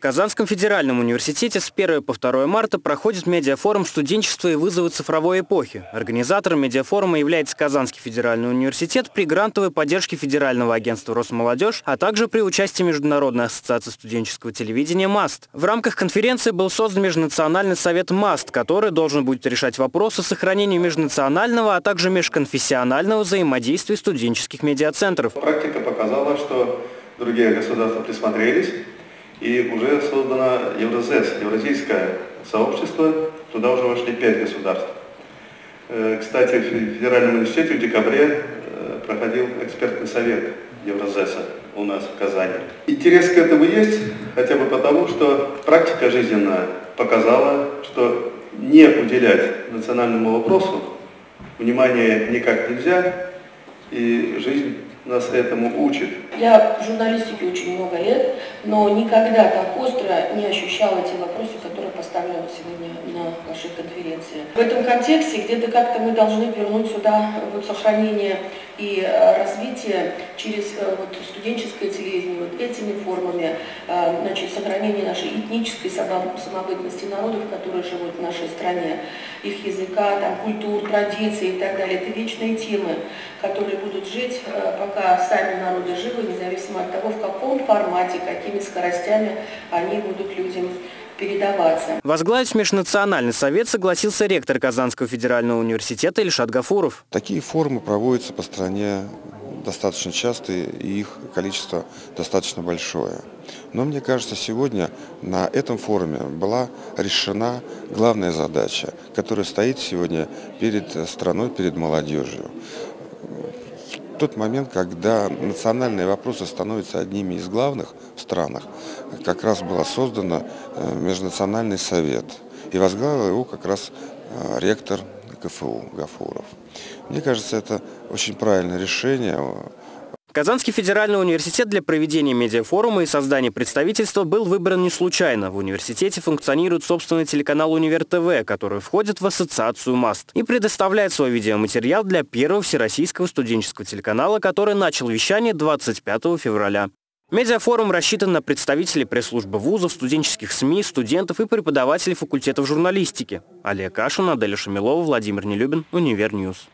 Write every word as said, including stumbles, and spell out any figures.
В Казанском федеральном университете с первого по второе марта проходит медиафорум «Студенчество и вызовы цифровой эпохи». Организатором медиафорума является Казанский федеральный университет при грантовой поддержке Федерального агентства «Росмолодежь», а также при участии Международной ассоциации студенческого телевидения «МАСТ». В рамках конференции был создан Межнациональный совет «МАСТ», который должен будет решать вопросы сохранения межнационального, а также межконфессионального взаимодействия студенческих медиацентров. Практика показала, что другие государства присмотрелись. И уже создано Евразес, Евразийское сообщество, туда уже вошли пять государств. Кстати, в Федеральном университете в декабре проходил экспертный совет Евразеса у нас в Казани. Интерес к этому есть, хотя бы потому, что практика жизненная показала, что не уделять национальному вопросу внимания никак нельзя, и жизнь нас этому учит. Я в журналистике очень много лет, но никогда так остро не ощущала те вопросы, которые поставлены сегодня на нашей конференции. В этом контексте где-то как-то мы должны вернуть сюда вот сохранение и развитие через вот студенческое телевидение, вот этими формами, значит, сохранение нашей этнической самобытности народов, которые живут в нашей стране, их языка, там, культур, традиций и так далее. Это вечные темы, которые будут жить, пока сами народы живы, независимо от того, в каком формате, какими скоростями они будут людям передаваться. Возглавить Межнациональный совет согласился ректор Казанского федерального университета Ильшат Гафуров. Такие форумы проводятся по стране достаточно часто, и их количество достаточно большое. Но мне кажется, сегодня на этом форуме была решена главная задача, которая стоит сегодня перед страной, перед молодежью. Тот момент, когда национальные вопросы становятся одними из главных в странах, как раз был создан Межнациональный совет. И возглавил его как раз ректор КФУ Гафуров. Мне кажется, это очень правильное решение. Казанский федеральный университет для проведения медиафорума и создания представительства был выбран не случайно. В университете функционирует собственный телеканал «Универ-ТВ», который входит в ассоциацию «МАСТ» и предоставляет свой видеоматериал для первого всероссийского студенческого телеканала, который начал вещание двадцать пятого февраля. Медиафорум рассчитан на представителей пресс-службы вузов, студенческих СМИ, студентов и преподавателей факультетов журналистики. Олег Кашин, Аделя Шамилова, Владимир Нелюбин, Универ-Ньюс.